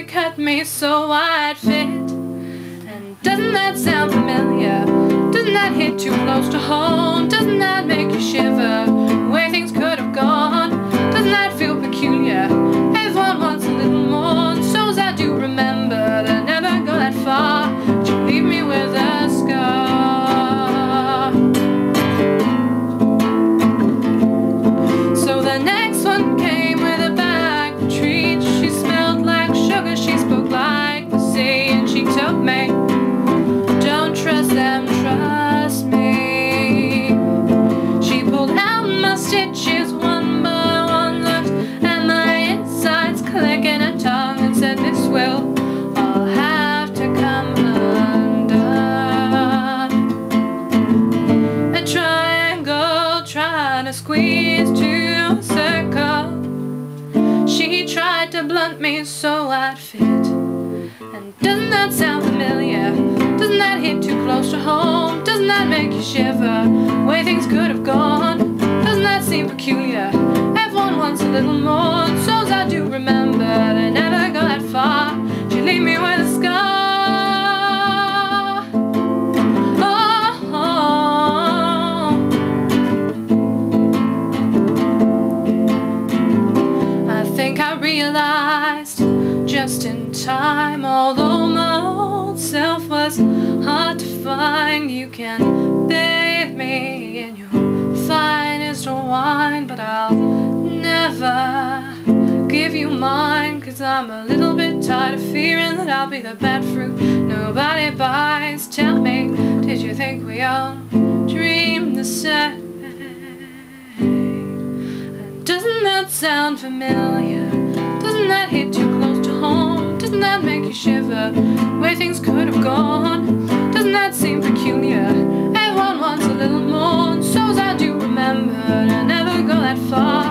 you cut me so I'd fit. And doesn't that sound familiar? Doesn't that hit too close to home? Doesn't that make you shiver where things could have gone? Doesn't that feel peculiar? Everyone wants a little more, and so's I do remember that I never got that far, but you leave me with a scar. So the next one came with a bag of treats. She smelled like sugar, she spoke like the sea, and she told me, don't trust them, trust me. She pulled out my stitches one by one, looked at my insides, clicking her tongue, and said, this will all have to come undone. A triangle trying to squeeze two. She tried to blunt me so I'd fit. And doesn't that sound familiar? Doesn't that hit too close to home? Doesn't that make you shiver where things could have gone? Doesn't that seem peculiar? Everyone wants a little more, and so's I do remember that I never got that far, but you leave me with a scar. Realized just in time, although my old self was hard to find. You can bathe me in your finest wine, but I'll never give you mine, 'cause I'm a little bit tired of fearing that I'll be the bad fruit nobody buys. Tell me, did you think we all dreamed the same? Doesn't that sound familiar? Doesn't that hit too close to home? Doesn't that make you shiver where things could have gone? Doesn't that seem peculiar? Everyone wants a little more, and so's I do remember I never go that far.